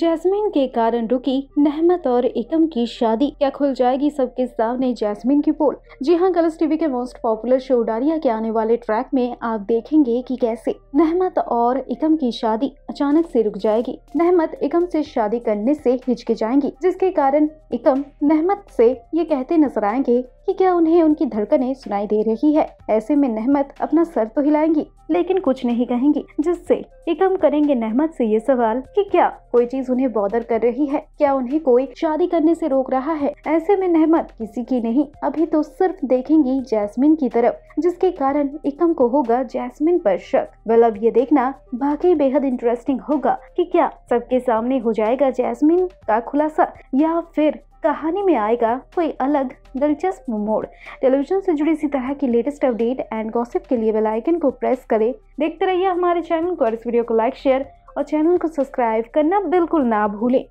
Jasmine के कारण रुकी नेहमत और एकम की शादी, क्या खुल जाएगी सबके सामने जैस्मिन की पोल। जी हाँ, कलर्स टीवी के मोस्ट पॉपुलर शो उडारिया के आने वाले ट्रैक में आप देखेंगे कि कैसे नेहमत और एकम की शादी अचानक से रुक जाएगी। नेहमत एकम से शादी करने से हिचकिचाएंगी, जिसके कारण एकम नेहमत से ये कहते नजर आएंगे कि क्या उन्हें उनकी धड़कनें सुनाई दे रही है। ऐसे में नेहमत अपना सर तो हिलाएंगी लेकिन कुछ नहीं कहेंगी, जिससे एकम करेंगे नेहमत से ये सवाल कि क्या कोई चीज उन्हें बॉदर कर रही है, क्या उन्हें कोई शादी करने से रोक रहा है। ऐसे में नेहमत किसी की नहीं, अभी तो सिर्फ देखेंगी जैस्मिन की तरफ, जिसके कारण एकम को होगा जैस्मिन पर शक। वेल, अब ये देखना वाकई बेहद इंटरेस्टिंग होगा कि क्या सबके सामने हो जाएगा जैस्मिन का खुलासा या फिर कहानी में आएगा कोई अलग दिलचस्प मोड़। टेलीविजन से जुड़ी इसी तरह की लेटेस्ट अपडेट एंड गॉसिप के लिए बेल आइकन को प्रेस करें। देखते रहिए हमारे चैनल को और इस वीडियो को लाइक, शेयर और चैनल को सब्सक्राइब करना बिल्कुल ना भूलें।